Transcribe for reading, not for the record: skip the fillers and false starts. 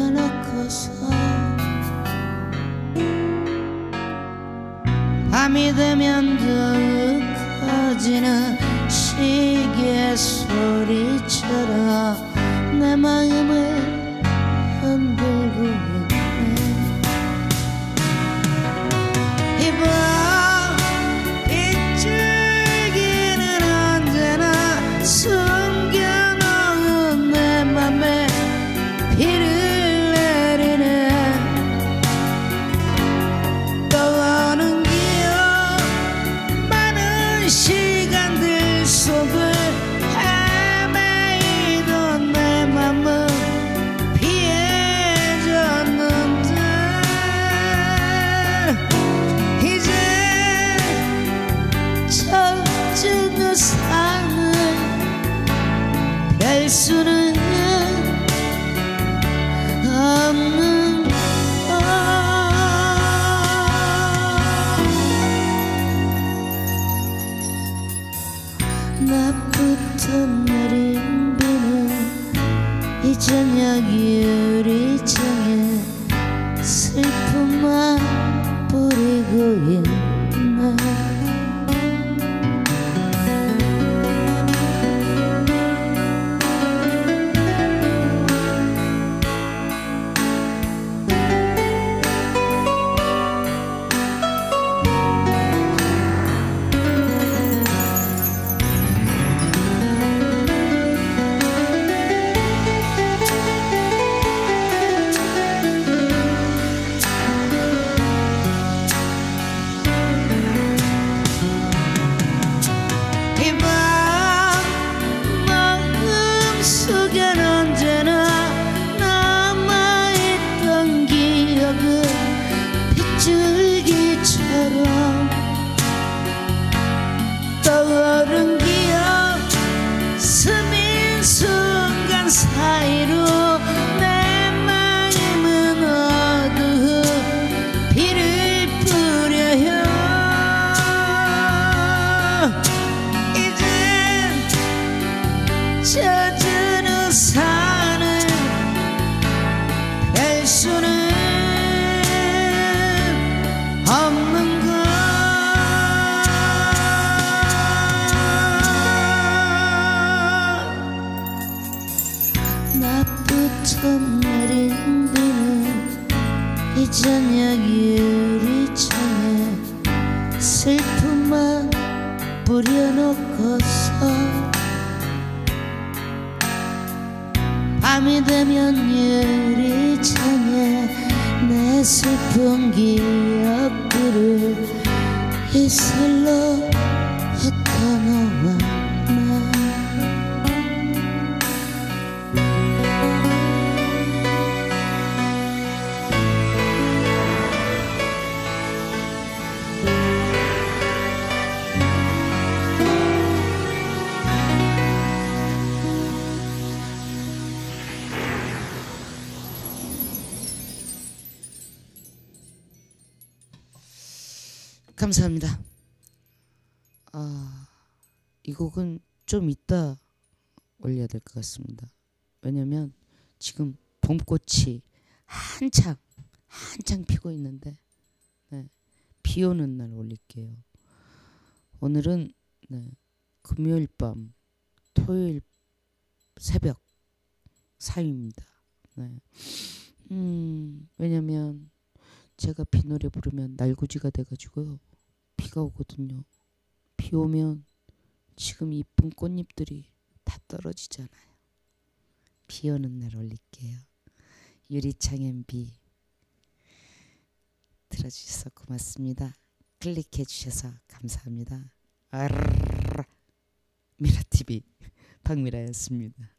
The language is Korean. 묻혀놓고서 밤이 되면 더욱 커지는 시계 소리처럼 내 마음을 흔들고 있네. 이봐, 이 줄기는 언제나 숨겨놓은 내 맘에 비를 내리네. 떠오는 기억, 많은 시간들 속을 헤매이던 내 맘은 피해졌는데 이제 젖은 그 삶을 별 수는 나부터 내린 비는 이 저녁 유리창에 슬픔만 뿌리고 있나. 줄기처럼 떠오른 기억 스민 순간 사이로 내 마음은 어두운 비를 뿌려요. 이젠 젖은 우산을 펼 수는 나부터 내린 비는 이 저녁 유리창에 슬픔만 뿌려놓고서 밤이 되면 유리창에 내 슬픈 기억들을 이슬로 흩어놓아. 감사합니다. 이 곡은 좀 이따 올려야 될 것 같습니다. 왜냐면 지금 봄꽃이 한창 피고 있는데, 네, 비 오는 날 올릴게요. 오늘은 네, 금요일 밤, 토요일 새벽 사유입니다. 네. 왜냐면 제가 비 노래 부르면 날구지가 돼가지고요. 비가 오거든요. 비 오면 지금 이쁜 꽃잎들이 다 떨어지잖아요. 비 오는 날 올릴게요. 유리창엔 비. 들어주셔서 고맙습니다. 클릭해주셔서 감사합니다. 아르르르 미라TV 박미라였습니다.